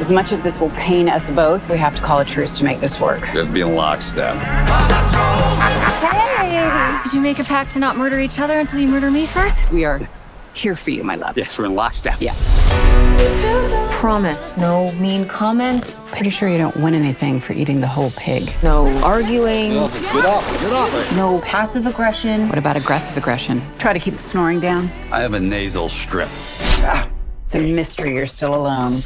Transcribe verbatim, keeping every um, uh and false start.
As much as this will pain us both, we have to call a truce to make this work. It'd be a lockstep. Hey! Did you make a pact to not murder each other until you murder me first? We are here for you, my love. Yes, we're in lockstep. Yes. Promise, no mean comments. Pretty sure you don't win anything for eating the whole pig. No arguing. Get off, get off, get off. No passive aggression. What about aggressive aggression? Try to keep the snoring down. I have a nasal strip. Ah. It's a mystery you're still alone.